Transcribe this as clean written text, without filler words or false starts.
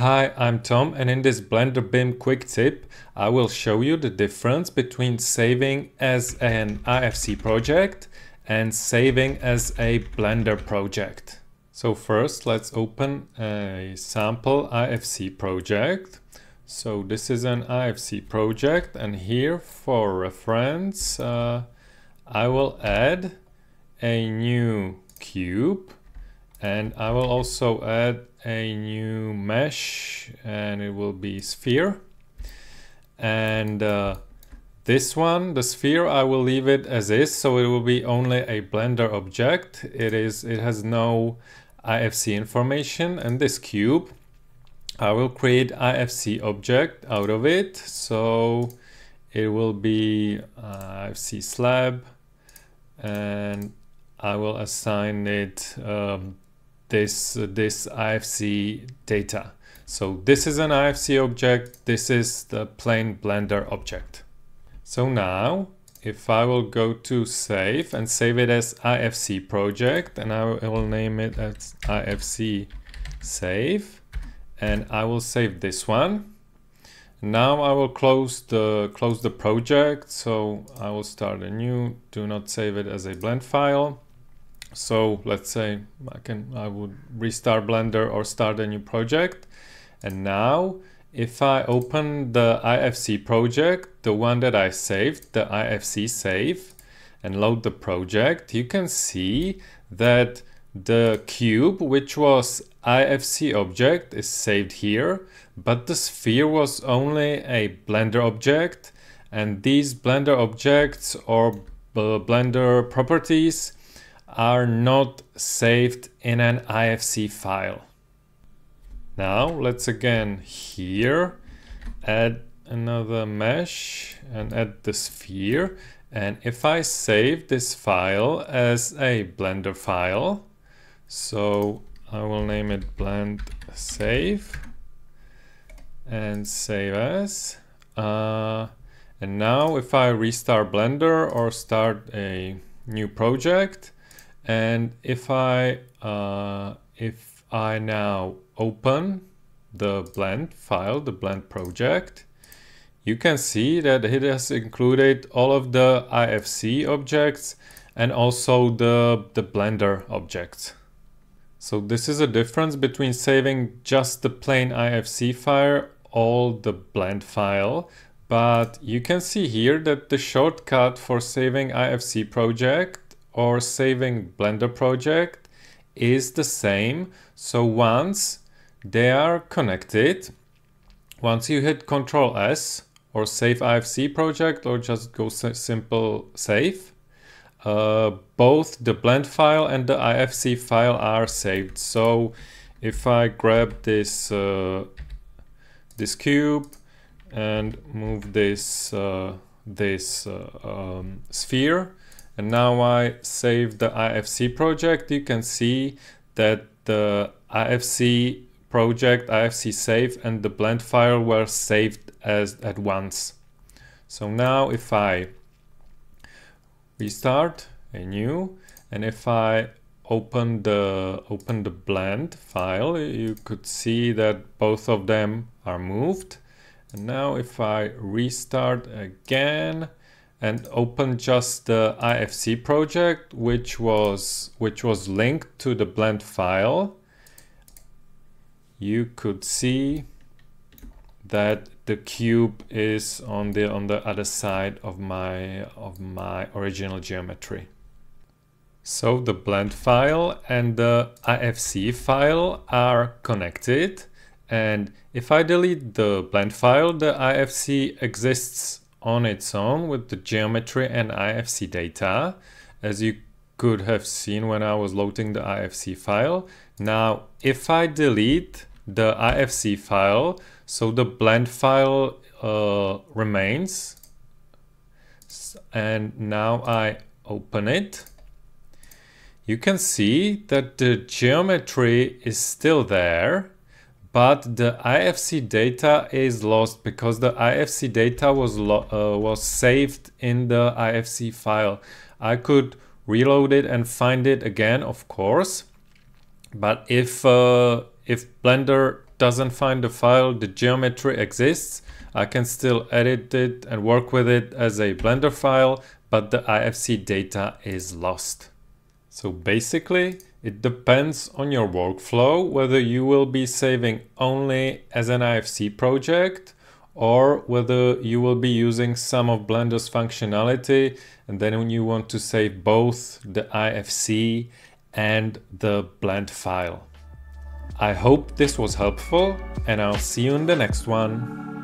Hi, I'm Tom, and in this Blender BIM quick tip, I will show you the difference between saving as an IFC project and saving as a Blender project. So first, let's open a sample IFC project. So this is an IFC project, and here for reference, I will add a new cube. And I will also add a new mesh, and it will be sphere. And this one, the sphere, I will leave it as is, so it will be only a Blender object. It has no IFC information. And this cube, I will create IFC object out of it, so it will be IFC slab, and I will assign it this IFC data. So this is an IFC object, this is the plain Blender object. So now, if I will go to save and save it as IFC project, and I will name it as IFC save, and I will save this one. Now I will close the project, so I will start a new, do not save it as a blend file. So let's say I would restart Blender or start a new project. And now if I open the IFC project, the one that I saved, the IFC save, and load the project, you can see that the cube, which was IFC object, is saved here, but the sphere was only a Blender object, and these Blender objects or Blender properties are not saved in an IFC file. Now let's again here add another mesh and add the sphere, and if I save this file as a Blender file, so I will name it blend save and save as, and now if I restart Blender or start a new project, and if I now open the blend file, the blend project, you can see that it has included all of the IFC objects and also the Blender objects. So this is a difference between saving just the plain IFC file or the blend file, but you can see here that the shortcut for saving IFC project or saving Blender project is the same. So once they are connected, once you hit Ctrl S or save IFC project or just go simple save, both the blend file and the IFC file are saved. So if I grab this cube and move this sphere, and now I save the IFC project, you can see that the IFC project, IFC save, and the blend file were saved at once. So now if I restart a new, and if I open the blend file, you could see that both of them are moved. And now if I restart again and open just the IFC project, which was linked to the blend file, you could see that the cube is on the other side of my original geometry. So the blend file and the IFC file are connected, and if I delete the blend file, the IFC exists on its own with the geometry and IFC data, as you could have seen when I was loading the IFC file. Now if I delete the IFC file, so the blend file remains, and now I open it, you can see that the geometry is still there, but the IFC data is lost because the IFC data was saved in the IFC file. I could reload it and find it again, of course, but if Blender doesn't find the file, the geometry exists. I can still edit it and work with it as a Blender file, but the IFC data is lost. So basically, it depends on your workflow, whether you will be saving only as an IFC project or whether you will be using some of Blender's functionality and then when you want to save both the IFC and the blend file. I hope this was helpful and I'll see you in the next one.